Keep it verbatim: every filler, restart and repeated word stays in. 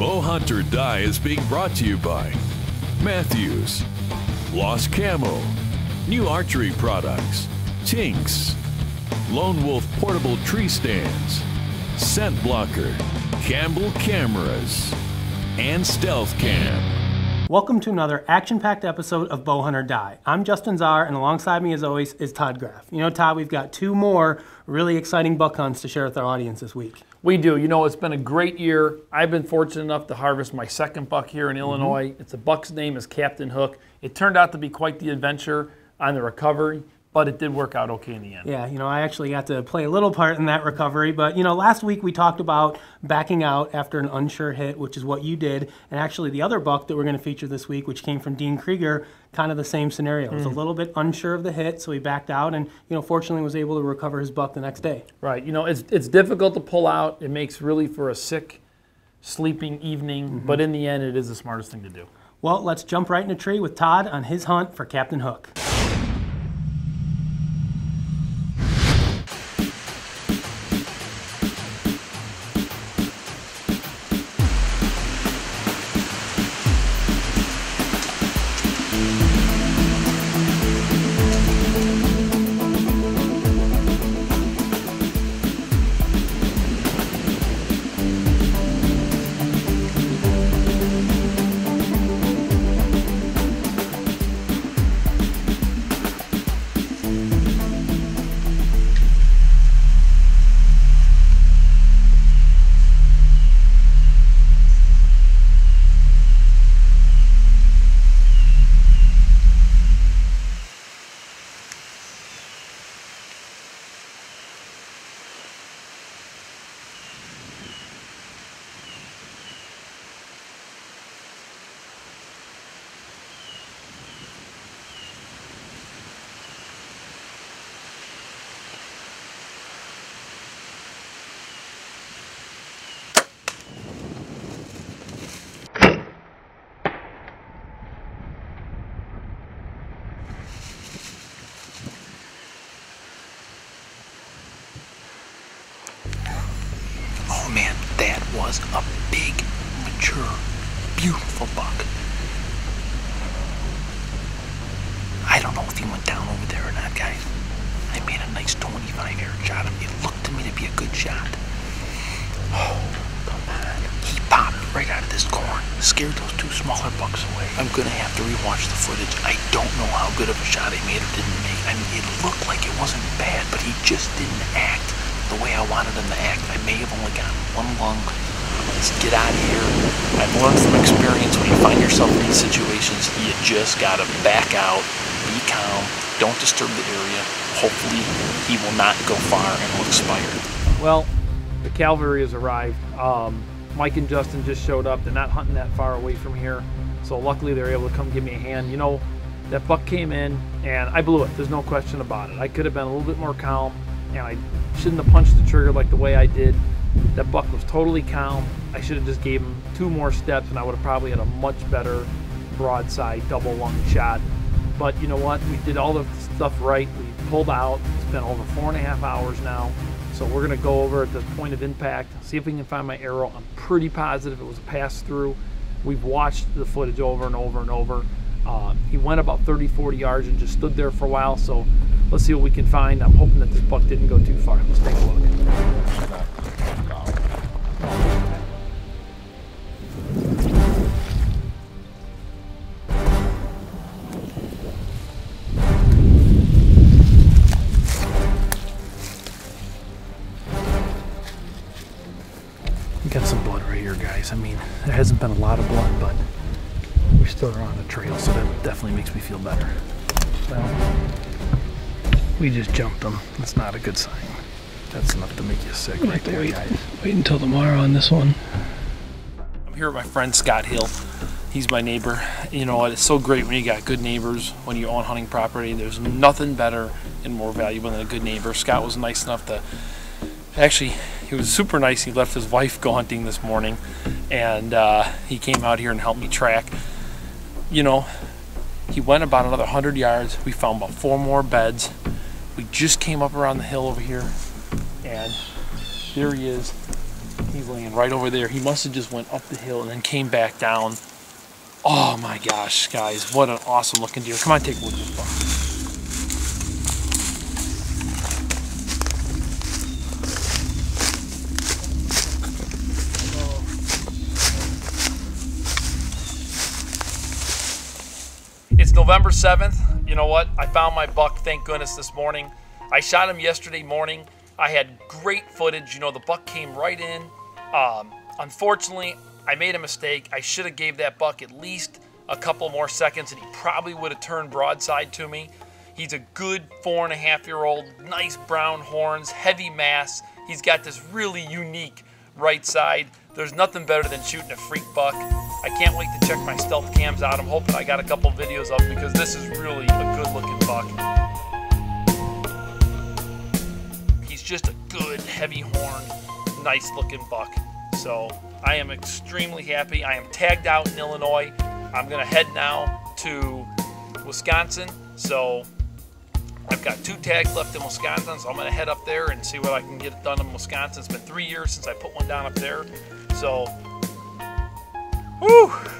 Bowhunt or Die is being brought to you by Mathews, Lost Camo, New Archery Products, Tinks, Lone Wolf Portable Tree Stands, Scent Blocker, Campbell Cameras, and Stealth Cam. Welcome to another action-packed episode of Bowhunt or Die. I'm Justin Zarr, and alongside me, as always, is Todd Graff. You know, Todd, we've got two more really exciting buck hunts to share with our audience this week. We do. You know, it's been a great year. I've been fortunate enough to harvest my second buck here in Illinois. Mm-hmm. It's a buck's name is Captain Hook. It turned out to be quite the adventure on the recovery, but it did work out okay in the end. Yeah, you know, I actually got to play a little part in that recovery, but you know, last week we talked about backing out after an unsure hit, which is what you did, and actually the other buck that we're gonna feature this week, which came from Dean Krieger, kind of the same scenario. It was mm. a little bit unsure of the hit, so he backed out and, you know, fortunately was able to recover his buck the next day. Right, you know, it's, it's difficult to pull out. It makes really for a sick, sleeping evening, mm-hmm. but in the end, it is the smartest thing to do. Well, let's jump right in a tree with Todd on his hunt for Captain Hook. Was a big, mature, beautiful buck. I don't know if he went down over there or not, guys. I made a nice twenty-five yard shot. It looked to me to be a good shot. Oh, come on. He popped right out of this corn. Scared those two smaller bucks away. I'm gonna have to rewatch the footage. I don't know how good of a shot I made or didn't make. I mean, it looked like it wasn't bad, but he just didn't act the way I wanted him to act. I may have only gotten one lung. Let's get out of here. I've learned from experience, when you find yourself in these situations, you just gotta back out, be calm, don't disturb the area. Hopefully he will not go far and will expire. Well, the cavalry has arrived. Um, Mike and Justin just showed up. They're not hunting that far away from here. So luckily they're able to come give me a hand. You know, that buck came in and I blew it. There's no question about it. I could have been a little bit more calm, and I shouldn't have punched the trigger like the way I did. That buck was totally calm. I should have just gave him two more steps and I would have probably had a much better broadside double lung shot. But you know what? We did all the stuff right. We pulled out. It's been over four and a half hours now. So we're gonna go over at the point of impact, see if we can find my arrow. I'm pretty positive it was a pass through. We've watched the footage over and over and over. Uh, he went about thirty, forty yards and just stood there for a while. So let's see what we can find. I'm hoping that this buck didn't go too far. Let's take a look. We got some blood right here, guys. I mean, there hasn't been a lot of blood, but we still are on the trail, so that definitely makes me feel better. Well, we just jumped them. That's not a good sign. That's enough to make you sick right there, wait, guys. Wait until tomorrow on this one. I'm here with my friend Scott Hill. He's my neighbor. You know, it's so great when you got good neighbors, when you own hunting property. There's nothing better and more valuable than a good neighbor. Scott was nice enough to, actually, he was super nice. He left his wife go hunting this morning, and uh, he came out here and helped me track. You know, he went about another one hundred yards. We found about four more beds. We just came up around the hill over here, and there he is. He's laying right over there. He must have just went up the hill and then came back down. Oh my gosh, guys, what an awesome looking deer. Come on, take a look at this buck. It's November seventh. You know what? I found my buck, thank goodness, this morning. I shot him yesterday morning. I had great footage. You know, the buck came right in. Um, unfortunately, I made a mistake. I should have gave that buck at least a couple more seconds, and he probably would have turned broadside to me. He's a good four and a half year old, nice brown horns, heavy mass. He's got this really unique right side. There's nothing better than shooting a freak buck. I can't wait to check my stealth cams out. I'm hoping I got a couple videos up because this is really a good looking buck. He's just a good heavy horn, nice looking buck. So I am extremely happy. I am tagged out in Illinois. I'm gonna head now to Wisconsin. So I've got two tags left in Wisconsin, so I'm gonna head up there and see what I can get done in Wisconsin. It's been three years since I put one down up there. So, woo!